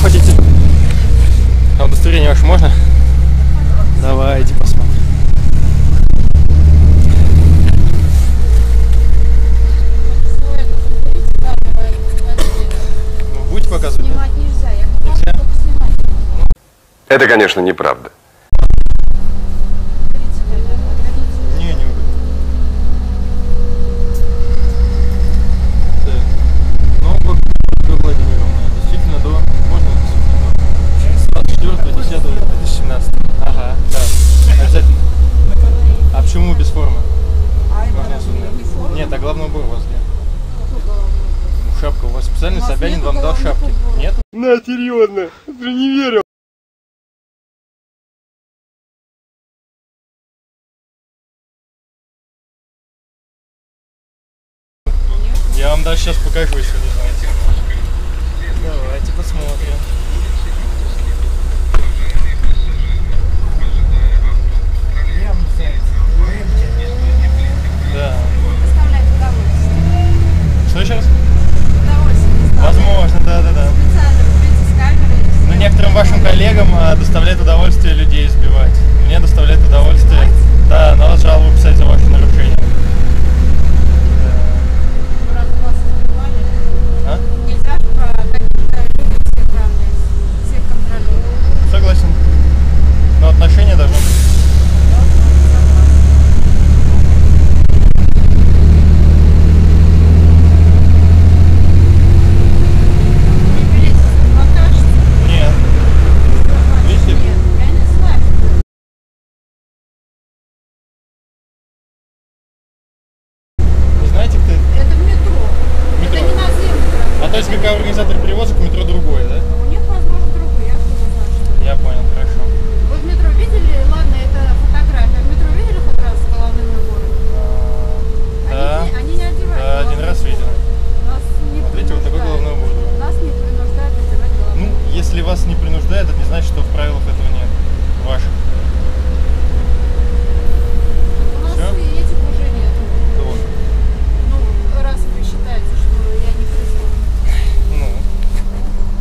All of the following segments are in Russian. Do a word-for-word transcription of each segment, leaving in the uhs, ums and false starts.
вы хотите? А удостоверение ваше можно? Давайте посмотрим. Ну, будете показывать? Снимать нельзя. Я показываю, нельзя? Только снимать нельзя. Это, конечно, неправда. Шапка у вас специально, Собянин вам дал шапки. Нет? На, серьезно, ты не верил. Я вам даже сейчас покажу, если не знаете. Давайте посмотрим. Да. Что сейчас? Возможно, да-да-да. Но некоторым вашим коллегам доставляет удовольствие людей избивать. Мне доставляет удовольствие. Да, надо жалобу писать за ваши нарушения. А? Нельзя про какие-то люди все правные, всех контролируют. Согласен. Но отношения должны быть. Как организатор перевозок, метро другое, да? Нет, возможно, другое, я откуда знаю. Я понял, хорошо. Вы в метро видели, ладно, это фотография, в метро видели хоть раз с головным убором? А, они, да. Они не одевают. Да, один раз видел. Нас не вот видите, вот такой головной убор. Нас не принуждает одевать головной убор. Ну, если вас не принуждает, это не значит, что в правилах этого нет. Ваших. У нас все? И этих уже нет. Кого? Ну, раз вы считаете, что я не присутствую.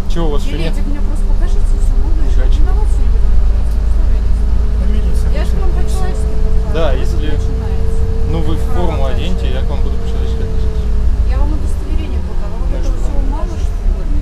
Чего у вас еще нет? Мне просто покажите, если буду еще рекомендоваться, я же к вам по-человечески подхожу. Да, если... Ну вы форму оденьте, я к вам буду по-человечески относиться. Я вам удостоверение буду, а вам этого всего мало, что ли?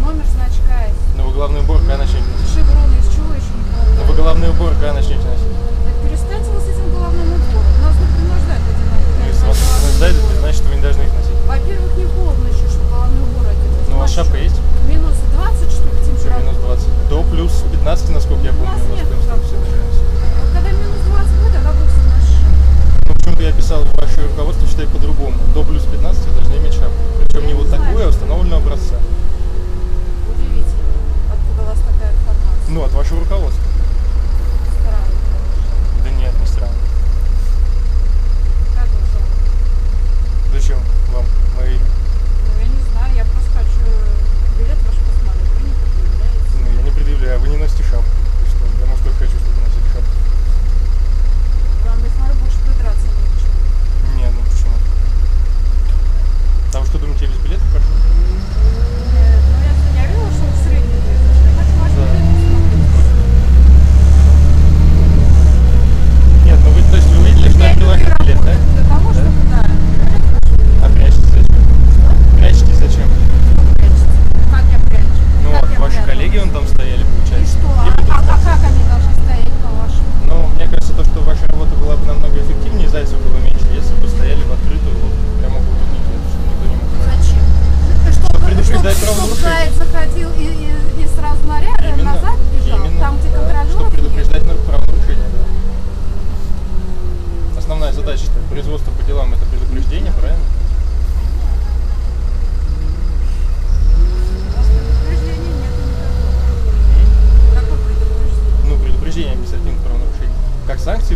Номер значка. Ну вы главный убор, когда начнете носить? Шевроны из чего еще не полагаю? Ну вы главный убор, когда начнете носить? Так перестаньте вы с этим головным убором. Нас не принуждает одинаково. Ну если вас не принуждает, это не значит, что вы не должны их носить. Во-первых, не холодно еще, чтобы головной убор одевать. Ну у вас шапка есть? минус двадцать штук температура. минус двадцать. До плюс пятнадцать, насколько я помню. У нас нет. Вот когда минус двадцать будет, она будет хорошо. Ну, почему-то я писал в ваше руководство, считай по-другому. До плюс пятнадцати должны иметь шапку. Причем не вот такую, а установленную образца. Удивительно. Откуда у вас такая информация? Ну, от вашего руководства. Странно, конечно. Да нет, не странно. Как вам жалко? Зачем вам мое имя? Ну, я не знаю, я просто хочу... Билет ваш посмотрит, вы не предъявляете. Ну, я не предъявляю, а вы не носите шапку. И что? Я, может, только хочу, чтобы вы носили шапку. Вам, я смотрю, больше подраться не к чему. Не, ну почему? Там что, думаете, я без билета прошу? Нет, ну я, я видела, что в средний билет. Я хочу ваш да. билет посмотреть. Нет, ну вы, то есть вы видели, что я видела ваш билет, да? Для того, да? чтобы, да. А прячетесь зачем? А? Прячетесь зачем? Ваши коллеги вон там стояли, получается. И что? А, а, а как они должны стоять, по-вашему? Ну, мне кажется, то, что ваша работа была бы намного эффективнее, зайцев было меньше, если бы стояли в открытую, вот прямо в утреннике, чтобы никто не мог. Зачем? Чтобы предупреждать правонарушение. Чтобы заяц заходил и, и, и сразу наряд, именно, назад бежал, именно, там, где да, контролеров. Чтобы предупреждать правонарушение, да. Основная задача производства по делам – это предупреждение, правильно? Административных правонарушений. Как санкции